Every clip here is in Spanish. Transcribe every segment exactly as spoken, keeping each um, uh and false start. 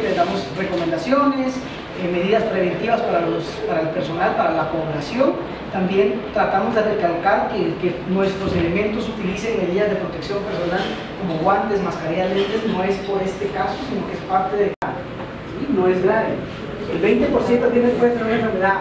que les damos recomendaciones, eh, medidas preventivas para, los, para el personal, para la población. También tratamos de recalcar que, que nuestros elementos utilicen medidas de protección personal como guantes, mascarillas, lentes. No es por este caso, sino que es parte de... ¿Sí? No es grave. El veinte por ciento tiene que ser una enfermedad.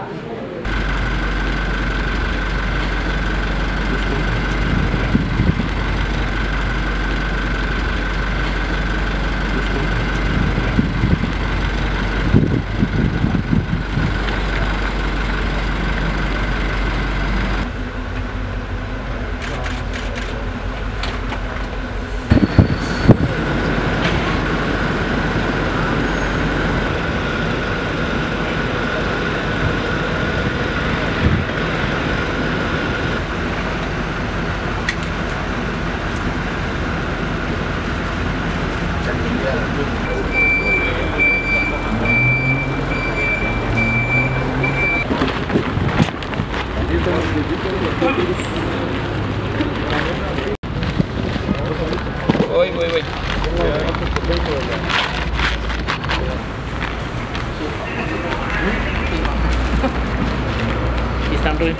Voy, voy, voy. Y están bien.